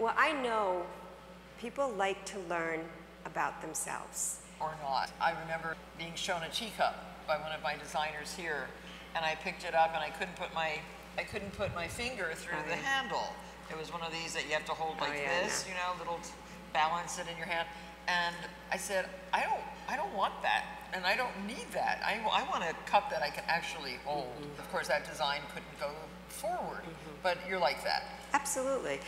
Well, I know people like to learn about themselves. Or not. I remember being shown a teacup by one of my designers here, and I picked it up and I couldn't put my finger through the handle. It was one of these that you have to hold like this, you know, little balance it in your hand. And I said, I don't want that, and I don't need that. I want a cup that I can actually hold. Mm-hmm. Of course, that design couldn't go forward, but you're like that. Absolutely.